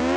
Black